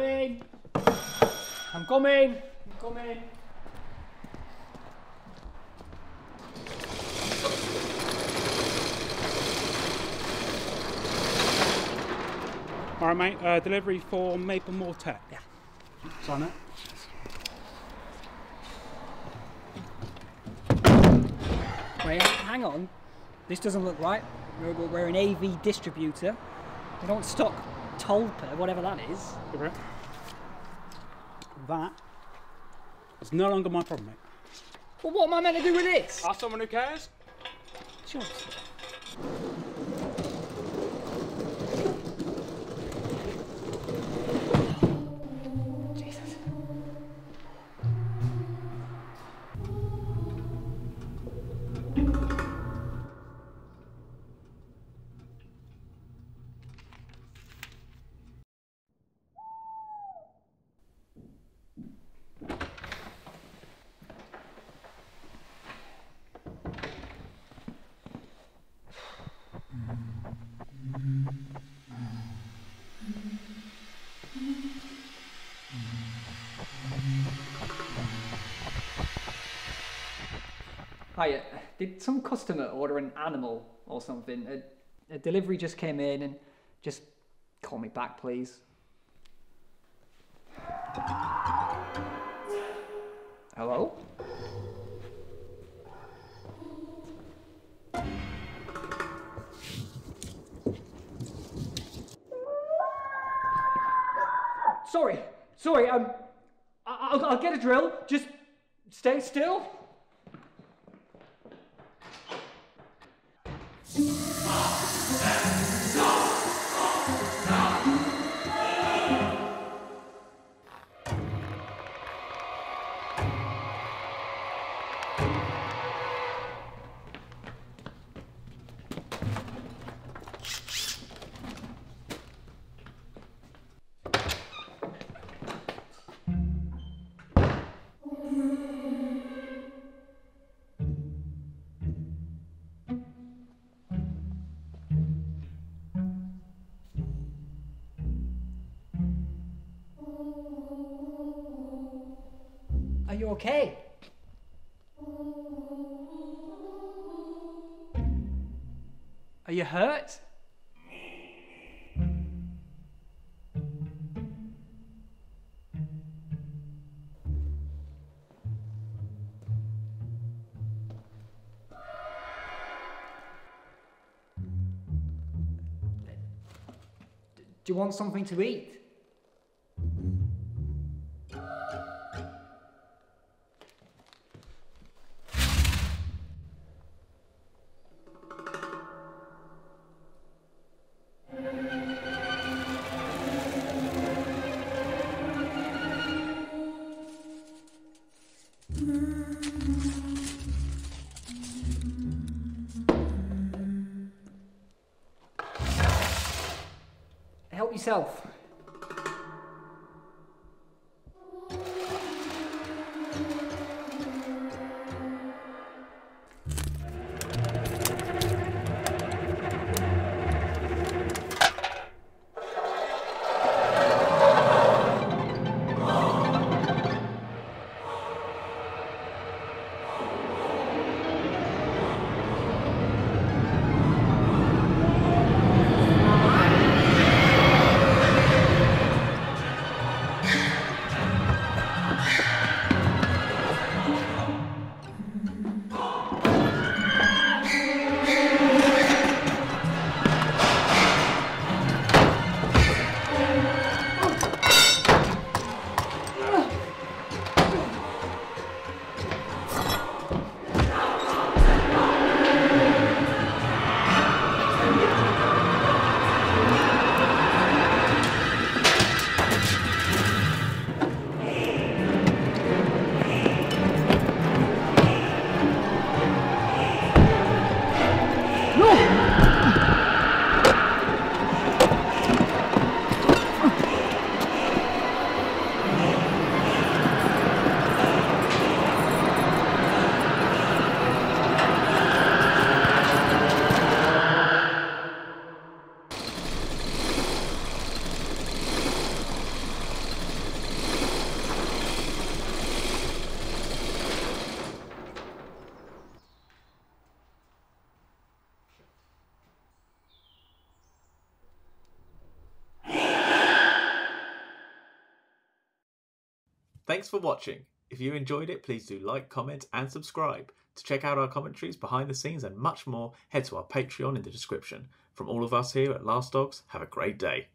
coming. I'm coming. I'm coming. All right, mate. Delivery for Maple Mortar. Yeah. Sign it. Wait, hang on. This doesn't look right. We're an AV distributor. We don't stock Tolper, whatever that is. Right. That is no longer my problem, mate. Well, what am I meant to do with this? Ask someone who cares. Sure. Hiya, did some customer order an animal or something? A delivery just came in and just call me back, please. Hello? Sorry, I'll get a drill, just stay still. Are you okay? Are you hurt? Do you want something to eat? Help yourself. Thanks for watching. If you enjoyed it, please do like, comment and subscribe. To check out our commentaries, behind the scenes and much more, head to our Patreon in the description. From all of us here at Last Dogs, have a great day.